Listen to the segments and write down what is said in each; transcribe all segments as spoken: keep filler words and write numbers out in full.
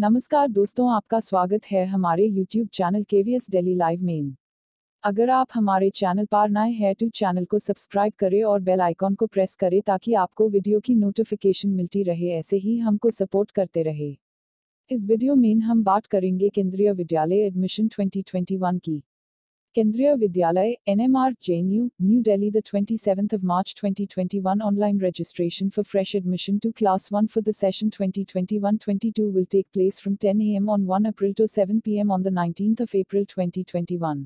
नमस्कार दोस्तों, आपका स्वागत है हमारे YouTube channel K V S daily live में। अगर आप हमारे चैनल पर नए हैं तो चैनल को सब्सक्राइब करें और बेल आइकॉन को प्रेस करें ताकि आपको वीडियो की नोटिफिकेशन मिलती रहे, ऐसे ही हमको सपोर्ट करते रहे। इस वीडियो में हम बात करेंगे केंद्रीय विद्यालय एडमिशन दो हज़ार इक्कीस की। Kendriya Vidyalaya N M R J N U new Delhi the twenty-seventh of March twenty twenty-one online registration for fresh admission to class one for the session twenty twenty-one twenty-two will take place from ten a m on first of April to seven p m on the nineteenth of April twenty twenty-one.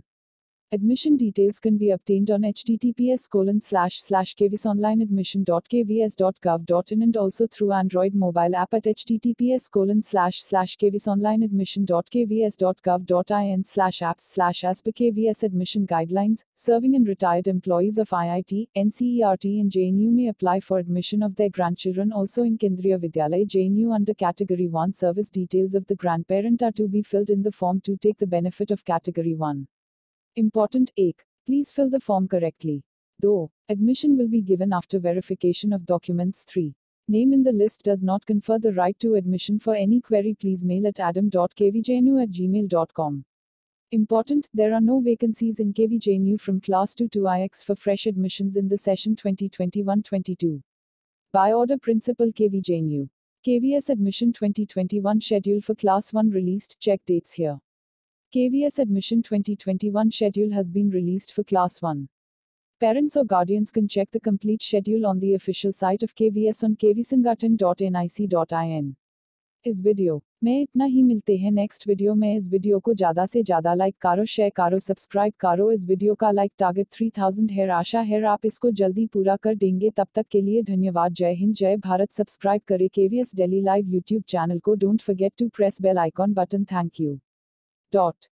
Admission details can be obtained on h t t p s colon slash slash k v s online admission dot k v s dot gov dot in and also through Android mobile app at h t t p s colon slash slash k v s online admission dot k v s dot gov dot in slash apps slash as per K V S admission guidelines. Serving and retired employees of I I T, N C E R T and J N U may apply for admission of their grandchildren also in Kendriya Vidyalaya J N U under Category one service. Details of the grandparent are to be filled in the form to take the benefit of Category one. Important one. Please fill the form correctly. two. Admission will be given after verification of documents. three. Name in the list does not confer the right to admission. For any query, please mail at a d m dot k v j n u at gmail dot com. Important, there are no vacancies in K V J N U from Class two to I X for fresh admissions in the session twenty twenty-one twenty-two. By order principal K V J N U. K V S admission twenty twenty-one schedule for Class one released. Check dates here. K V S Admission twenty twenty-one schedule has been released for Class one. Parents or guardians can check the complete schedule on the official site of K V S on k v s ongatan dot n i c dot in. इस वीडियो में इतना ही, मिलते हैं next video में। इस video को ज़्यादा से ज़्यादा लाइक करो, शेयर करो, सब्सक्राइब करो। इस वीडियो का लाइक टारगेट तीन हज़ार है। आशा है आप इसको जल्दी पूरा कर देंगे। तब तक के लिए धन्यवाद। जय हिंद, जय भारत। सब्सक्राइब करें K V S daily live YouTube channel को। Don't forget to press bell icon button. Thank you. Dot.